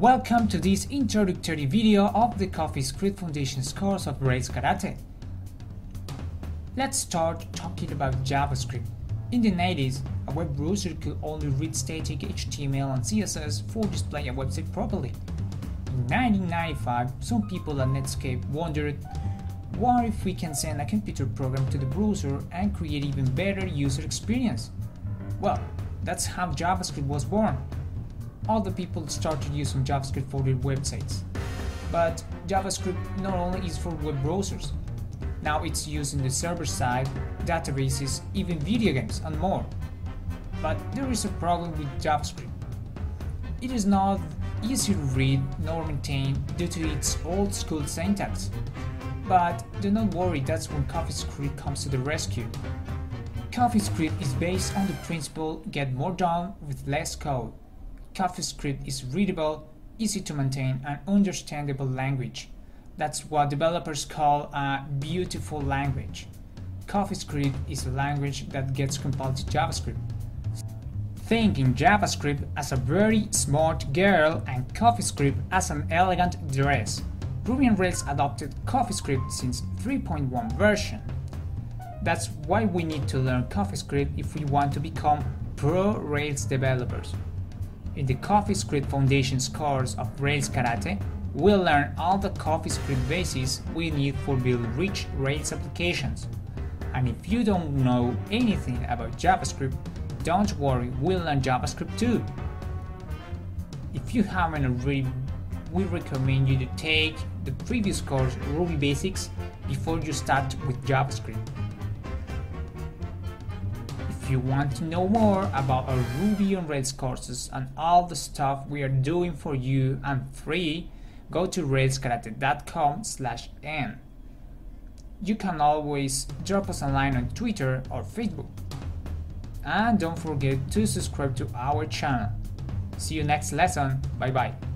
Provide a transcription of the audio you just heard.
Welcome to this introductory video of the CoffeeScript Foundations course of Rails Karate. Let's start talking about JavaScript. In the 90s, a web browser could only read static HTML and CSS for displaying a website properly. In 1995, some people at Netscape wondered, what if we can send a computer program to the browser and create even better user experience? Well, that's how JavaScript was born. Other people started using JavaScript for their websites. But JavaScript not only is for web browsers. Now it's used in the server side, databases, even video games and more. But there is a problem with JavaScript. It is not easy to read nor maintain due to its old-school syntax. But do not worry, that's when CoffeeScript comes to the rescue. CoffeeScript is based on the principle get more done with less code. CoffeeScript is readable, easy to maintain, and understandable language. That's what developers call a beautiful language. CoffeeScript is a language that gets compiled to JavaScript. Thinking JavaScript as a very smart girl and CoffeeScript as an elegant dress. Ruby on Rails adopted CoffeeScript since 3.1 version. That's why we need to learn CoffeeScript if we want to become pro Rails developers. In the CoffeeScript Foundations course of Rails Karate, we'll learn all the CoffeeScript bases we need for building rich Rails applications. And if you don't know anything about JavaScript, don't worry, we'll learn JavaScript too. If you haven't already, we recommend you to take the previous course Ruby Basics before you start with JavaScript. If you want to know more about our Ruby on Rails courses and all the stuff we are doing for you and free, go to RailsKarate.com/n. You can always drop us a line on Twitter or Facebook. And don't forget to subscribe to our channel. See you next lesson. Bye bye.